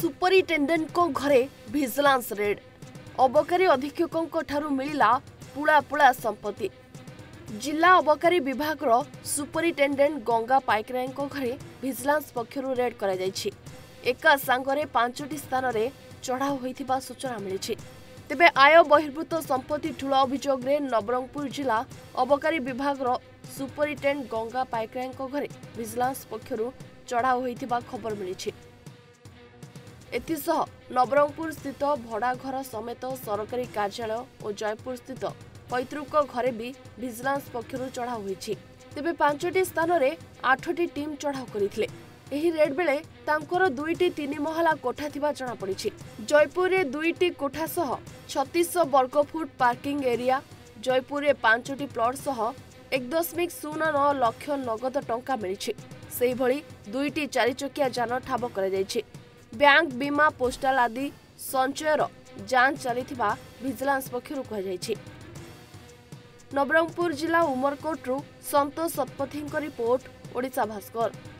Superintendent घरे vigilance red अबकारी अधीक्षकों ठारू मिला पुड़ा पुड़ा संपत्ति। जिला अबकारी विभाग सुपरिटेडेन्ट गंगा पाइकराय घरे भिजिलांस पक्षर रेड कर एका सांगरे पांचटी स्थान में चढ़ाऊ होता सूचना मिली। तेबे आय बहिर्भूत संपत्ति ठूल अभियोग नवरंगपुर जिला अबकारी विभाग सुपरिटेडेन्ट गंगा पाइकराय घरे भिजिलांस पक्षर चढ़ाऊ होता खबर मिली। एथिसह नवरंगपुर स्थित भड़ाघर समेत सरकारी कार्यालय और जयपुर स्थित पैतृक घरे भी भिजिलांस पक्षर चढ़ाऊ होती। तेबे पांचटी स्थान में आठटी टीम चढ़ाऊ करते। एही रेड बेले तांकर दुईटी तीन महला कोठा थिबा जणा पड़िछि। जयपुर रे दुईटी कोठा सह 3600 वर्ग फुट पार्किंग एरिया, जयपुर रे पांचटी प्लॉट सह 1.09 लाख नगद टंका मिलिछि। सेही भली दुईटी चारिचकिया जान ठाब करा जाइछि। बैंक, बीमा, पोस्टाल आदि संचयर जांच चलिथिबा भिजिलांस पक्षरु कहा जाइछि। नवरंगपुर जिला उमरकोट रु संतोष शतपथी रिपोर्ट, ओडिशा भास्कर।